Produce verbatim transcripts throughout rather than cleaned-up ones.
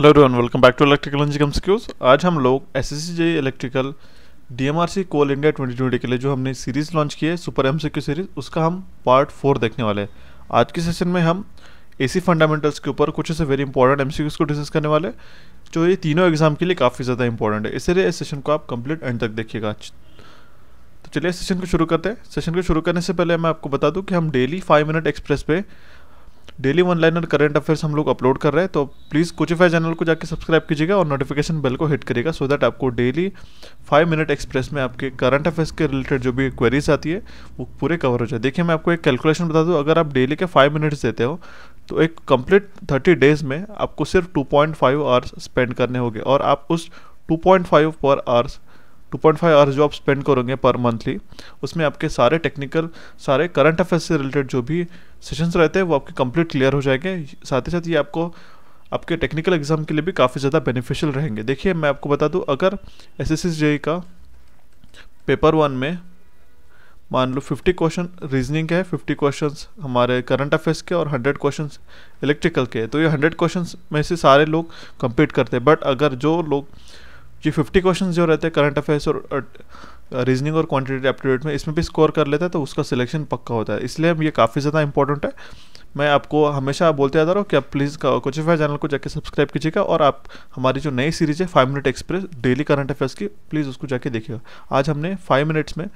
Hello everyone, welcome back to electrical engineering MCQs. आज हम लोग SSC JE electrical DMRC Coal India twenty twenty के लिए जो हमने सीरीज़ लॉन्च की है सुपर एमसीक्यू सीरीज़, उसका हम पार्ट फोर देखने वाले हैं। आज के सेशन में हम एसी फंडामेंटल्स के ऊपर कुछ ऐसे वेरी इंपॉर्टेंट एमसीक्यूज को डिस्कस करने वाले जो ये तीनों एग्जाम के लिए काफ़ी ज़्यादा इंपॉर्टेंट है, इसलिए इस सेशन को आप कंप्लीट एंड तक देखिएगा। तो चलिए सेशन को शुरू करते हैं। सेशन को शुरू करने से पहले मैं आपको बता दूँ कि हम डेली फाइव मिनट एक्सप्रेस पे daily one liner current affairs हम लोग अपलोड कर रहे हैं, तो प्लीज़ कोचिफाई चैनल को जाके सब्सक्राइब कीजिएगा और नोटिफिकेशन बेल को हिट करिएगा सो दैट आपको डेली फाइव मिनट एक्सप्रेस में आपके करंट अफेयर्स के रिलेटेड जो भी क्वेरीज आती है वो पूरे कवर हो जाए। देखिए, मैं आपको एक कैलकुलेशन बता दूँ, अगर आप डेली के फाइव मिनट्स देते हो तो एक कंप्लीट थर्टी डेज में आपको सिर्फ two point five hours spend करने होंगे और आप उस टू पॉइंट फाइव पर hours two point five hours जो आप स्पेंड करोगे पर मंथली, उसमें आपके सारे टेक्निकल सारे करंट अफेयर्स से रिलेटेड जो भी सेशंस रहते हैं वो आपके कंप्लीट क्लियर हो जाएंगे। साथ ही साथ ये आपको आपके टेक्निकल एग्जाम के लिए भी काफ़ी ज़्यादा बेनिफिशियल रहेंगे। देखिए, मैं आपको बता दूं, अगर एसएससी जेई का पेपर वन में मान लो फिफ्टी क्वेश्चन रीजनिंग है, फिफ्टी क्वेश्चन हमारे करंट अफेयर्स के और हंड्रेड क्वेश्चन इलेक्ट्रिकल के, तो ये हंड्रेड क्वेश्चन में से सारे लोग कंप्लीट करते हैं। बट अगर जो लोग जी फिफ्टी क्वेश्चन जो रहते हैं करंट अफेयर्स और रीजनिंग और क्वांटिटेटिव एप्टीट्यूड में, इसमें भी स्कोर कर लेता है तो उसका सिलेक्शन पक्का होता है, इसलिए ये काफ़ी ज़्यादा इंपॉर्टेंट है। मैं आपको हमेशा बोलते आता रहा हूँ कि आप प्लीज़ कोचिफाई चैनल को जाके सब्सक्राइब कीजिएगा और आप हमारी जो नई सीरीज़ है five minute express daily current affairs की, प्लीज़ उसको जाके देखिएगा। आज हमने फाइव मिनट्स में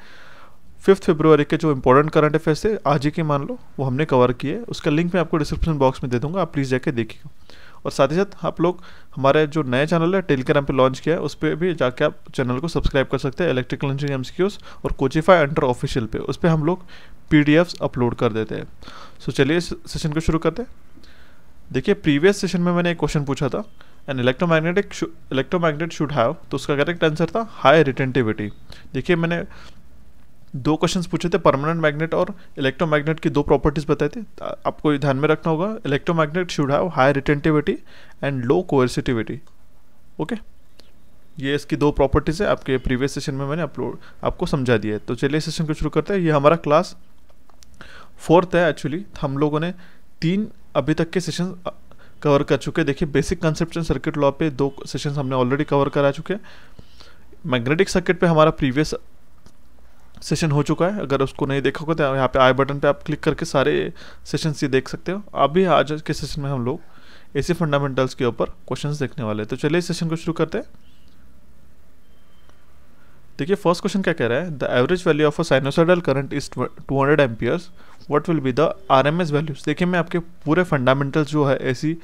फिफ्थ फरवरी के जो इंपॉर्टेंट करंट अफेयर्स थे आज ही के मान लो वो हमने कवर किए, उसका लिंक मैं आपको डिस्क्रिप्शन बॉक्स में दे दूँगा, आप प्लीज़ जाके देखिएगा। और साथ ही साथ आप लोग हमारे जो नया चैनल है टेलीग्राम पे लॉन्च किया है उस पर भी जाके आप चैनल को सब्सक्राइब कर सकते हैं, इलेक्ट्रिकल इंजीनियरिंग एमसीक्यूज और कोचिफाई अंडर ऑफिशियल पे, उस पर हम लोग पीडीएफ्स अपलोड कर देते हैं। सो चलिए सेशन को शुरू करते हैं। देखिए, प्रीवियस सेशन में मैंने एक क्वेश्चन पूछा था, an electromagnetic electromagnet should have, तो उसका करेक्ट आंसर था हाई रिटेंटिविटी। देखिए, मैंने दो क्वेश्चंस पूछे थे, परमानेंट मैग्नेट और इलेक्ट्रोमैग्नेट की दो प्रॉपर्टीज़ बताए थे, आपको ध्यान में रखना होगा। Electromagnet should have high retentivity and low coercivity, okay, ये इसकी दो प्रॉपर्टीज़ है, आपके प्रीवियस सेशन में मैंने अपलोड आपको समझा दिया है। तो चलिए सेशन को शुरू करते हैं। ये हमारा क्लास फोर्थ है, एक्चुअली हम लोगों ने तीन अभी तक के सेशन कवर कर चुके हैं। देखिए, basic concept and circuit law पे दो सेशन हमने ऑलरेडी कवर करा चुके हैं, मैग्नेटिक सर्किट पर हमारा प्रीवियस सेशन हो चुका है, अगर उसको नहीं देखा होगा तो यहाँ पे आई बटन पे आप क्लिक करके सारे सेशंस ये देख सकते हो। अभी आज के सेशन में हम लोग एसी फंडामेंटल्स के ऊपर क्वेश्चंस देखने वाले हैं, तो चलिए सेशन को शुरू करते हैं। देखिए, फर्स्ट क्वेश्चन क्या कह रहा है, the average value of a sinusoidal current is two hundred amperes, what will be the RMS values. देखिए, मैं आपके पूरे फंडामेंटल्स जो है एसी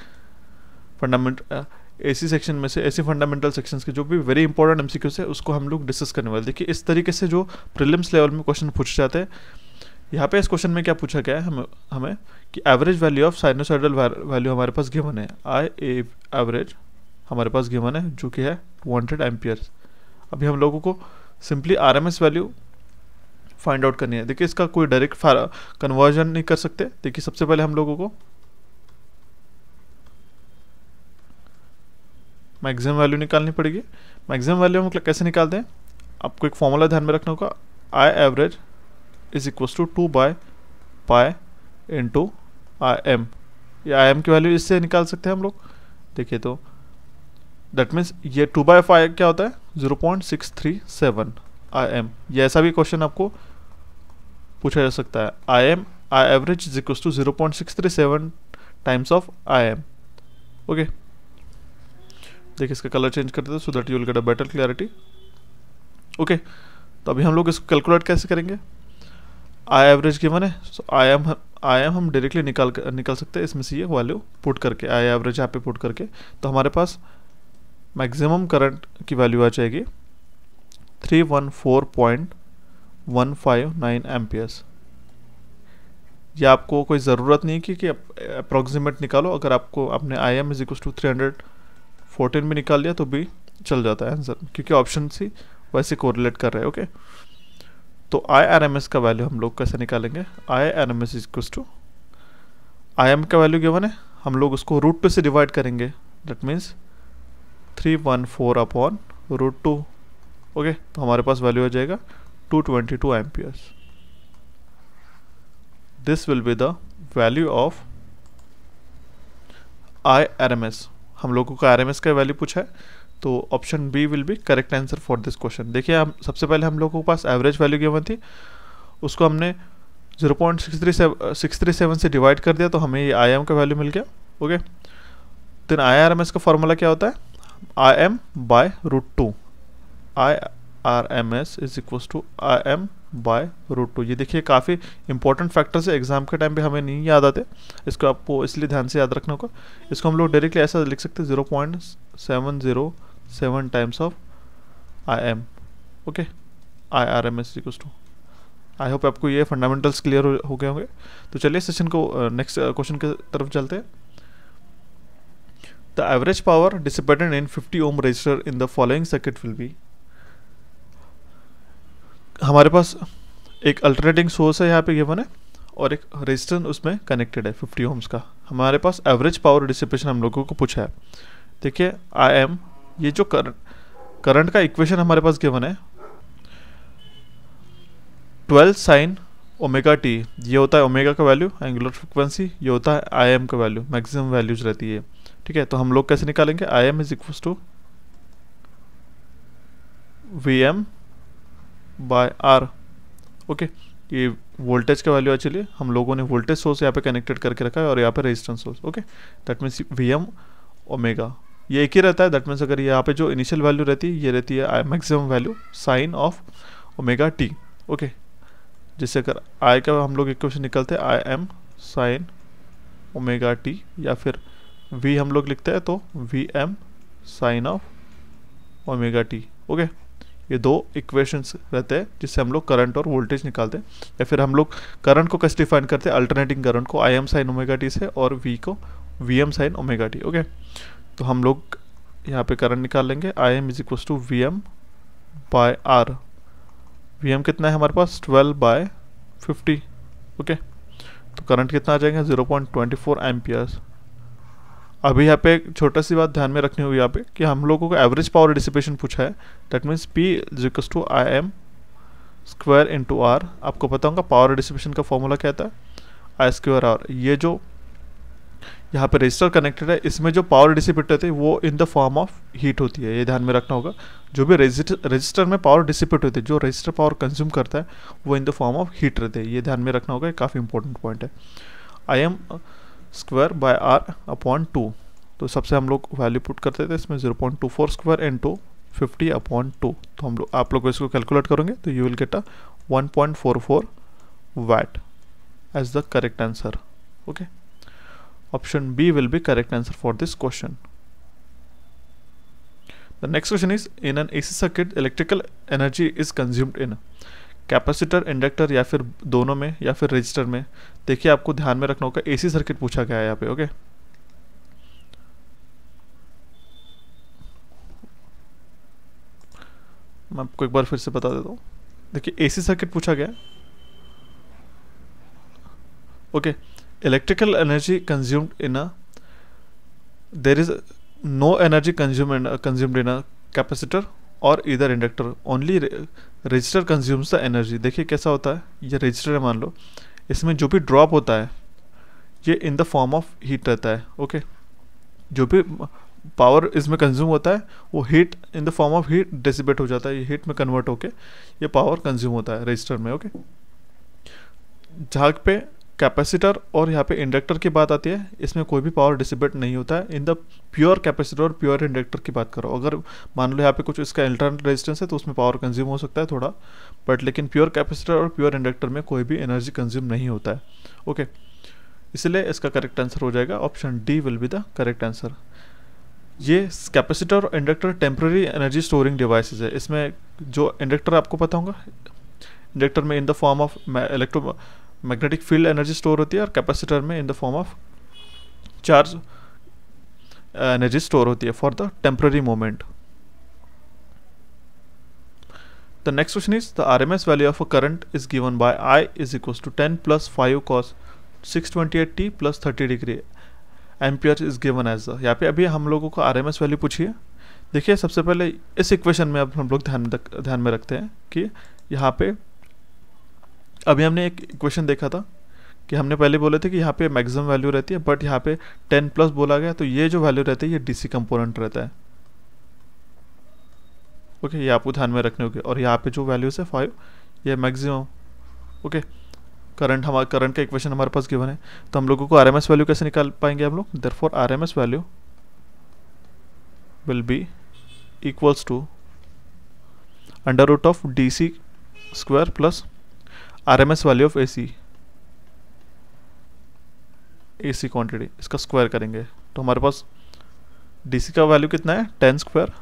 फंडामेंट एसी सेक्शन में से एसी फंडामेंटल सेक्शंस के जो भी वेरी इंपॉर्टेंट एमसीक्यूज है उसको हम लोग डिस्कस करने वाले। देखिए, इस तरीके से जो प्रीलिम्स लेवल में क्वेश्चन पूछे जाते हैं, यहाँ पे इस क्वेश्चन में क्या पूछा गया है हमें हमें कि average value of sinusoidal value हमारे पास गिवन है, आई ए एवरेज हमारे पास गिवन है जो कि है टू हंड्रेड एम्पियर्स। अभी हम लोगों को simply R M S value find out करनी है। देखिए, इसका कोई डायरेक्ट कन्वर्जन नहीं कर सकते। देखिए, सबसे पहले हम लोगों को मैक्सिमम वैल्यू निकालनी पड़ेगी। मैक्सिमम वैल्यू हम कैसे निकालते हैं, आपको एक फॉर्मूला ध्यान में रखना होगा, I average is equals to two by pi into I M. ये आई एम की वैल्यू इससे निकाल सकते हैं हम लोग। देखिए, तो दैट मीन्स ये टू बाय पाई क्या होता है, zero point six three seven I M. ये ऐसा भी क्वेश्चन आपको पूछा जा सकता है, I M I average is equals to zero point six three seven times of I M, okay. देखिए, इसका कलर चेंज करते हैं so that you will get a better clarity, okay. तो अभी हम लोग इसको कैलकुलेट कैसे करेंगे, आई एवरेज गिवन है, so I M I M हम डायरेक्टली निकाल निकाल सकते हैं इसमें से ये वैल्यू पुट करके, आई एवरेज यहाँ पे पुट करके, तो हमारे पास मैक्सिमम करंट की वैल्यू आ जाएगी three one four point one five nine amperes. या आपको कोई ज़रूरत नहीं कि अप्रॉक्सीमेट निकालो, अगर आपको अपने I M is equals to three hundred fourteen भी निकाल लिया तो भी चल जाता है आंसर, क्योंकि ऑप्शन सी वैसे कोरिलेट कर रहे हैं, ओके। तो आई आर एम एस का वैल्यू हम लोग कैसे निकालेंगे, I R M S is equals to I M का वैल्यू गिवन है, हम लोग उसको रूट टू से डिवाइड करेंगे, that means three one four upon root two, okay. तो हमारे पास वैल्यू आ जाएगा two twenty two amperes. This will be the value of I R M S. हम लोगों का आरएमएस का वैल्यू पूछा है, तो option B will be correct answer for this question. देखिए हम सबसे पहले हम लोगों के पास एवरेज वैल्यू गिवन थी, उसको हमने zero point six three seven से डिवाइड कर दिया तो हमें ये आई एम का वैल्यू मिल गया। Okay, then I R M S का फॉर्मूला क्या होता है, I M by root two, I R M S is equal to I M by root two. ये देखिए काफ़ी इंपॉर्टेंट फैक्टर्स है, एग्जाम के टाइम पे हमें नहीं याद आते, इसको आपको इसलिए ध्यान से याद रखना होगा। इसको हम लोग डायरेक्टली ऐसा लिख सकते हैं, zero point seven zero seven times of I M, okay, I R M S equals to. I hope आपको ये फंडामेंटल्स क्लियर हो, हो गए होंगे। तो चलिए सेशन को नेक्स्ट uh, क्वेश्चन uh, की तरफ चलते हैं। The average power dissipated in fifty ohm resistor in the following circuit will be. हमारे पास एक अल्टरनेटिंग सोर्स है यहाँ पे गिवन है और एक रेजिस्टेंस उसमें कनेक्टेड है फिफ्टी ओम्स का। हमारे पास एवरेज पावर डिसिपेशन हम लोगों को पूछा है। देखिए आई एम, ये जो करंट करंट का इक्वेशन हमारे पास गिवन है, ट्वेल्व साइन ओमेगा टी, ये होता है ओमेगा का वैल्यू, एंगुलर फ्रिक्वेंसी, ये होता है आई एम का वैल्यू, मैक्सिमम वैल्यूज रहती है। ठीक है, तो हम लोग कैसे निकालेंगे, I M is equal to V M by R. Okay, ये वोल्टेज का वैल्यू है। चलिए हम लोगों ने वोल्टेज सोर्स यहाँ पे कनेक्टेड करके रखा है और यहाँ पे resistance source. Okay, that means V M omega ये एक ही रहता है, दैट मीन्स अगर यहाँ पे जो इनिशियल वैल्यू रहती है ये रहती है maximum value sine of omega T. Okay, जैसे अगर आई का हम लोग इक्वेशन निकालते हैं I M sine omega T, या फिर वी हम लोग लिखते हैं तो V M sine of omega T. Okay, ये दो इक्वेशंस रहते हैं जिससे हम लोग करंट और वोल्टेज निकालते हैं, या फिर हम लोग करंट को कैसे डिफाइन करते हैं, अल्टरनेटिंग करंट को I M sine omega T से और वी को V M sine omega T. Okay, तो हम लोग यहाँ पे करंट निकाल लेंगे, I M is equal to V M by R. V M कितना है हमारे पास, ट्वेल्व बाय फिफ्टी। ओके, तो करंट कितना आ जाएगा, zero point two four amperes. अभी यहाँ पे एक छोटा सी बात ध्यान में रखनी होगी यहाँ पे कि हम लोगों को एवरेज पावर डिसिपेशन पूछा है, that means P is equal to I M square into R. आपको पता होगा पावर डिसिपेशन का फॉर्मूला क्या था, आई स्क्वायर आर। ये जो यहाँ पे रेजिस्टर कनेक्टेड है, इसमें जो पावर डिसिपेट होती है वो in the form of heat होती है, ये ध्यान में रखना होगा। जो भी रेजिस्टर में पावर डिसिपेट होती है, जो रेजिस्टर पावर कंज्यूम करता है वो in the form of heat रहते हैं, ये ध्यान में रखना होगा, काफ़ी इंपॉर्टेंट पॉइंट है। I M square by R upon two, तो सबसे हम लोग वैल्यू पुट करते थे इसमें, zero point two four square into fifty upon two. तो हम लोग आप लोग इसको कैलकुलेट करेंगे तो you will get a one point four four watt as the correct answer. Okay, Option B will be correct answer for this question. The next question is, in an A C circuit electrical energy is consumed in capacitor, inductor या फिर दोनों में या फिर register में। देखिए आपको ध्यान में रखना होगा, A C सर्किट पूछा गया है यहाँ पे। ओके, मैं आपको एक बार फिर से बता देता हूँ। देखिए A C सर्किट पूछा गया है। Okay, electrical energy consumed in a there is no energy consumed in a, consumed in a capacitor or either inductor, only resistor consumes the energy। देखिए कैसा होता है, ये resistor है मान लो, इसमें जो भी ड्रॉप होता है ये in the form of heat रहता है। ओके, जो भी पावर इसमें कंज्यूम होता है वो heat in the form of heat dissipate हो जाता है, ये हीट में कन्वर्ट होके ये पावर कंज्यूम होता है रेजिस्टर में। ओके, झाग पे कैपेसिटर और यहाँ पे इंडक्टर की बात आती है, इसमें कोई भी पावर डिसिपेट नहीं होता है। इन द प्योर कैपेसिटर और प्योर इंडक्टर की बात करो, अगर मान लो यहाँ पे कुछ इसका इंटरनल रेजिस्टेंस है तो उसमें पावर कंज्यूम हो सकता है थोड़ा, बट लेकिन प्योर कैपेसिटर और प्योर इंडक्टर में कोई भी एनर्जी कंज्यूम नहीं होता है। ओके, इसलिए इसका करेक्ट आंसर हो जाएगा option D will be the correct answer. ये कैपेसिटर और inductor temporary energy storing devices है। इसमें जो इंडक्टर आपको पता होगा, इंडक्टर में in the form of electromagnetic field energy store होती है, और कैपेसिटर में in the form of charge energy store होती है for the temporary moment. The next question is the RMS value of a current is given by I is equal to ten plus five cos six twenty eight T plus thirty degree ampere is given as the. यहाँ पे अभी हम लोगों को RMS value पूछी है। देखिए सबसे पहले इस इक्वेशन में अब हम लोग ध्यान ध्यान में रखते हैं कि यहाँ पे अभी हमने एक इक्वेशन देखा था कि हमने पहले बोले थे कि यहाँ पे मैक्सिमम वैल्यू रहती है, बट यहाँ पे टेन प्लस बोला गया, तो ये जो वैल्यू रहती है ये डीसी कंपोनेंट रहता है। ओके, ये आपको ध्यान में रखने होंगे। और यहाँ पे जो वैल्यूज है फाइव, ये मैक्सिमम। ओके, करंट हमारा करंट का इक्वेशन हमारे पास गिवन है, तो हम लोगों को आर एम एस वैल्यू कैसे निकाल पाएंगे हम लोग? Therefore R M S value will be equals to under root of D C square plus R M S value of A C, A C quantity, इसका स्क्वायर करेंगे। तो हमारे पास D C का वैल्यू कितना है? टेन स्क्वायर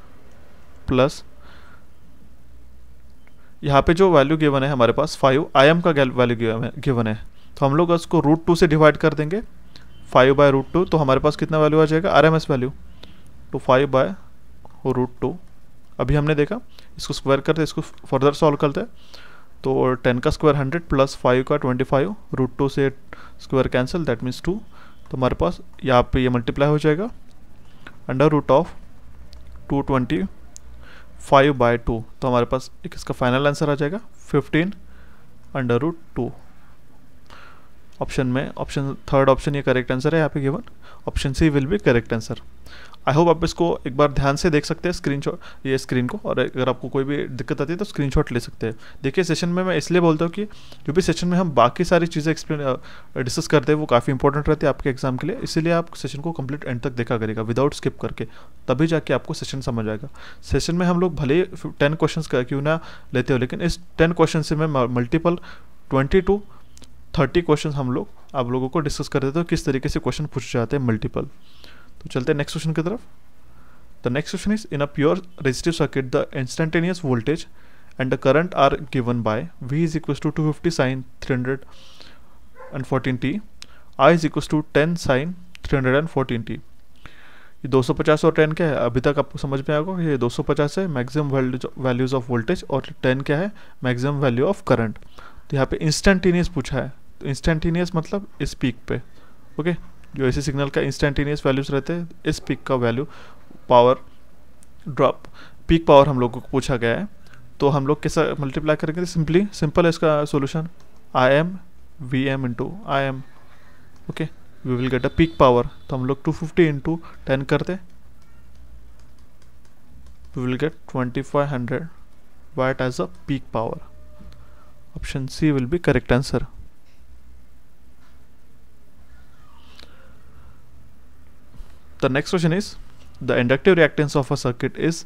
प्लस यहाँ पे जो वैल्यू गिवन है हमारे पास फाइव, आई एम का वैल्यू गिवन है, तो हम लोग उसको रूट टू से डिवाइड कर देंगे, फाइव बाय रूट टू। तो हमारे पास कितना वैल्यू आ जाएगा? आर एम एस वैल्यू, तो फाइव बाय रूट टू। अभी हमने देखा, इसको स्क्वायर करते, इसको फर्दर सॉल्व करते हैं, तो टेन का स्क्वायर हंड्रेड प्लस फाइव का ट्वेंटी फाइव, रूट टू से square cancel, that means two. तो हमारे पास यहाँ पे ये मल्टीप्लाई हो जाएगा under root of two twenty five by two, तो हमारे पास एक इसका फाइनल आंसर आ जाएगा fifteen under root two. Option में ऑप्शन थर्ड ऑप्शन ये करेक्ट आंसर है यहाँ पे given, option C will be correct answer. I hope आप इसको एक बार ध्यान से देख सकते हैं स्क्रीनशॉट, ये स्क्रीन को, और अगर आपको कोई भी दिक्कत आती है तो स्क्रीनशॉट ले सकते हैं। देखिए, सेशन में मैं इसलिए बोलता हूँ कि जो भी सेशन में हम बाकी सारी चीज़ें एक्सप्लेन डिस्कस करते हैं वो काफ़ी इंपॉर्टेंट रहती है आपके एग्जाम के लिए, इसीलिए आप सेशन को कंप्लीट एंड तक देखा करेगा विदाउट स्किप करके, तभी जाके आपको सेशन समझ आएगा। सेशन में हम लोग भले टेन क्वेश्चन क्यों ना लेते हो, लेकिन इस टेन क्वेश्चन से मैं multiple twenty two thirty question हम लोग आप लोगों को डिस्कस कर देते हो किस तरीके से क्वेश्चन पूछ जाते हैं मल्टीपल। तो चलते हैं नेक्स्ट क्वेश्चन की तरफ। The next question is in a pure resistive circuit the instantaneous voltage and the current are given by V is equal to two fifty sine three hundred and fourteen T, I is equal to ten sine three hundred and fourteen T. ये दो सौ पचास और ten क्या है अभी तक आपको समझ में आएगा, ये दो सौ पचास है मैक्सिमम वैल्यूज ऑफ वोल्टेज और टेन क्या है मैक्सिमम वैल्यू ऑफ करंट। तो यहाँ पे इंस्टेंटेनियस पूछा है, तो इंस्टेंटेनियस मतलब इस पीक पे। ओके, जो ऐसे सिग्नल का इंस्टेंटेनियस वैल्यूज रहते हैं, इस पीक का value power drop, peak power हम लोगों को पूछा गया है, तो हम लोग कैसा मल्टीप्लाई करेंगे? सिंपली सिंपल है इसका solution, I M V M into I M. Okay, we will get a peak power, तो हम लोग टू फिफ्टी इंटू टेन करते, we will get twenty five hundred watt as a peak power. Option C will be correct answer. The next question is the inductive reactance of a circuit is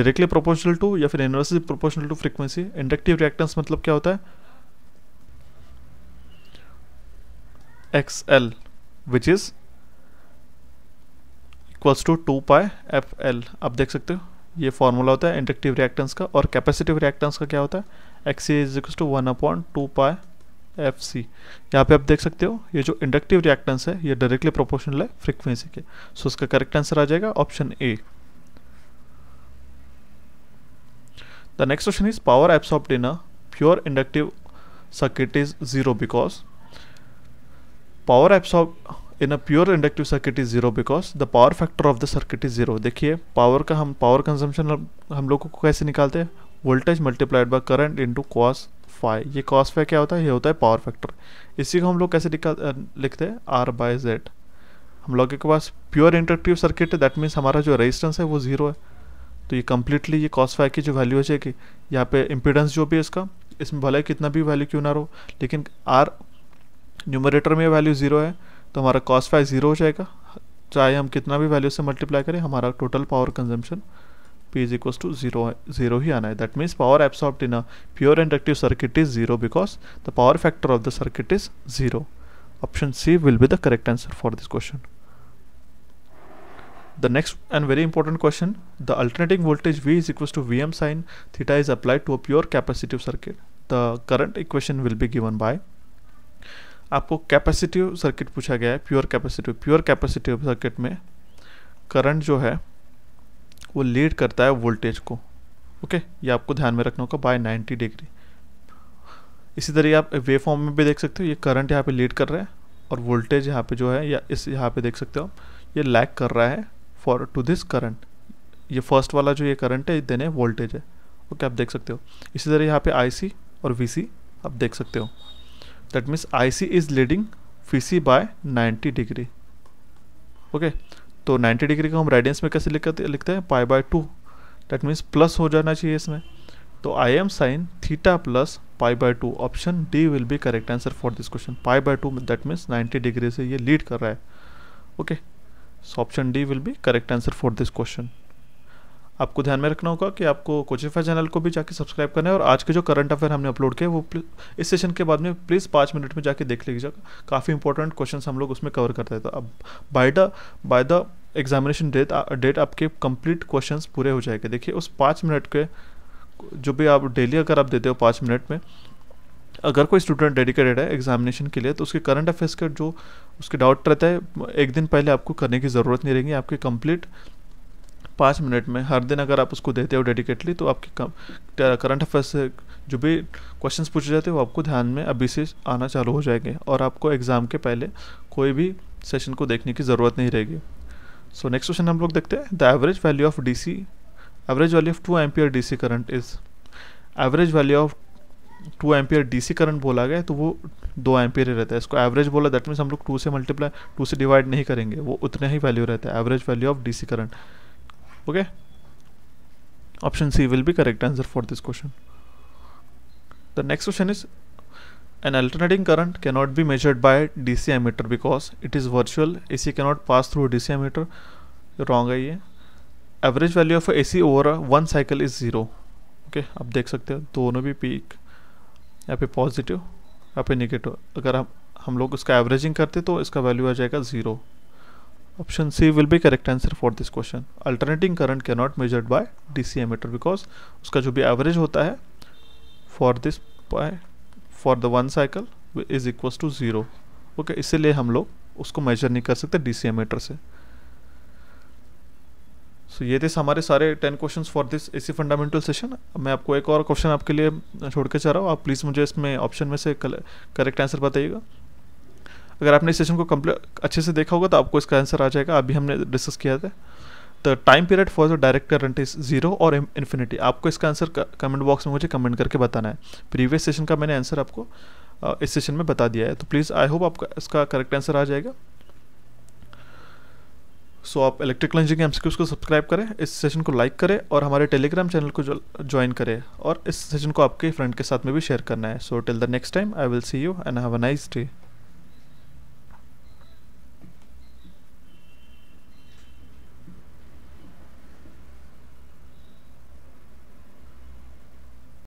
directly proportional to या फिर inversely proportional to frequency। Inductive reactance मतलब क्या होता है? X L which is equals to two pi F L। आप देख सकते हो ये फॉर्मूला होता है इंडक्टिव रिएक्टेंस का। और कैपेसिटिव रिएक्टेंस का क्या होता है? X C is equals to one upon two pi F C। यहाँ पे आप देख सकते हो ये जो इंडक्टिव रिएक्टेंस है ये डायरेक्टली प्रोपोर्शनल है फ्रीक्वेंसी के, सो इसका करेक्ट आंसर आ जाएगा option A. The next question is power absorbed in a pure inductive circuit is zero because power absorb in a pure inductive circuit is zero because the power factor of the circuit is zero. देखिए, power का हम power consumption हम लोगों को कैसे निकालते हैं? Voltage multiplied by current into cos five. ये कॉस फाइव क्या होता है? ये होता है पावर फैक्टर। इसी को हम लोग कैसे लिखते हैं? R by Z. हम लोग के पास प्योर इंडक्टिव सर्किट है, दैट मीन्स हमारा जो रेजिस्टेंस है वो जीरो है, तो ये कम्प्लीटली ये कॉस फाइव की जो वैल्यू हो जाएगी, यहाँ पे इम्पीडेंस जो भी है इसका, इसमें भले कितना भी वैल्यू क्यों ना रहो, लेकिन आर न्यूमरेटर में वैल्यू जीरो है तो हमारा कॉस फाइव जीरो हो जाएगा। चाहे हम कितना भी वैल्यू से मल्टीप्लाई करें, हमारा total power consumption P is equals to zero, zero ही आना है। That means power absorbed in a pure inductive circuit is zero because the power factor of the circuit is zero. Option C will be the correct answer for this question. The next and very important question: the alternating voltage V is equals to Vm sin theta is applied to a pure capacitive circuit. The current equation will be given by। आपको capacitive circuit पूछा गया है, pure capacitive. Pure capacitive circuit में current जो है वो lead करता है वोल्टेज को। ओके, ये आपको ध्यान में रखना होगा बाय नाइन्टी डिग्री। इसी तरह आप वेव फॉर्म में भी देख सकते हो, ये करंट यहाँ पे लीड कर रहा है और वोल्टेज यहाँ पे जो है या इस यहाँ पे देख सकते हो ये लैग कर रहा है फॉर टू दिस करंट। ये फर्स्ट वाला जो ये करंट है देने वोल्टेज है। ओके, आप देख सकते हो। इसी तरह यहाँ पे आई सी और वी सी आप देख सकते हो। that means I C is leading V C by ninety degree. Okay तो ninety डिग्री को हम रेडियंस में कैसे लिखते हैं, pi by two. That means plus हो जाना चाहिए इसमें, तो I M sine theta plus pi by two. Option D will be correct answer for this question. Pi by two that means ninety degree से ये लीड कर रहा है. Okay so option D will be correct answer for this question. आपको ध्यान में रखना होगा कि आपको कोचिफाई चैनल को भी जाके सब्सक्राइब करना है, और आज के जो करंट अफेयर हमने अपलोड किए वो इस सेशन के बाद में प्लीज़ पाँच मिनट में जाके देख लीजिएगा. काफ़ी इंपॉर्टेंट क्वेश्चंस हम लोग उसमें कवर करते हैं. तो अब by the by the examination date date आपके कंप्लीट क्वेश्चंस पूरे हो जाएंगे. देखिए उस पाँच मिनट के जो भी आप डेली अगर आप देते हो पाँच मिनट में, अगर कोई स्टूडेंट डेडिकेटेड है एग्जामिनेशन के लिए तो उसके करंट अफेयर्स का जो उसके डाउट रहता है एक दिन पहले आपको करने की ज़रूरत नहीं रहेगी. आपके कंप्लीट पाँच मिनट में हर दिन अगर आप उसको देते हो डेडिकेटली तो आपके करंट अफेयर्स से जो भी क्वेश्चंस पूछे जाते हैं वो आपको ध्यान में अभी से आना चालू हो जाएंगे, और आपको एग्ज़ाम के पहले कोई भी सेशन को देखने की ज़रूरत नहीं रहेगी. सो नेक्स्ट क्वेश्चन हम लोग देखते हैं. The average value of D C average value of two ampere D C current is. Average value of two ampere D C current बोला गया तो वो दो एम्पियर ही रहता है. इसको एवरेज बोला दैट मीन्स हम लोग टू से मल्टीप्लाई टू से डिवाइड नहीं करेंगे, वो उतना ही वैल्यू रहता है. Average value of D C current. Okay option C will be correct answer for this question. The next question is an alternating current can not be measured by DC ammeter because it is virtual. AC can not pass through DC ammeter. Wrong है ये. Average value of AC over one cycle is zero. Okay आप देख सकते हो दोनों भी peak, यहाँ पे पॉजिटिव यहाँ पे निगेटिव. अगर हम हम लोग उसका एवरेजिंग करते तो इसका वैल्यू आ जाएगा zero. Option C will be correct answer for this question. Alternating current can not measured by DC ammeter because उसका जो भी एवरेज होता है for this by for the one cycle is equals to zero. Okay इसीलिए हम लोग उसको major नहीं कर सकते डीसी एमीटर से. सो so, ये थे हमारे सारे ten questions for this AC fundamental session. मैं आपको एक और क्वेश्चन आपके लिए छोड़ के चाह रहा हूँ. आप प्लीज़ मुझे इसमें ऑप्शन में से करेक्ट आंसर बताइएगा. अगर आपने इस सेशन को कंप्लीट अच्छे से देखा होगा तो आपको इसका आंसर आ जाएगा. अभी हमने डिस्कस किया था the time period for the direct current is zero और इन्फिनिटी. आपको इसका आंसर कमेंट बॉक्स में मुझे कमेंट करके बताना है. प्रीवियस सेशन का मैंने आंसर आपको आ, इस सेशन में बता दिया है, तो प्लीज़ आई होप आपका इसका करेक्ट आंसर आ जाएगा. सो so, आप इलेक्ट्रिकल इंजीनियरिंग एमसीक्यूज़ को सब्सक्राइब करें, इस सेशन को लाइक करें, और हमारे टेलीग्राम चैनल को ज्वाइन करें, और इस सेशन को आपके फ्रेंड के साथ में भी शेयर करना है. So till the next time I will see you and have a nice day.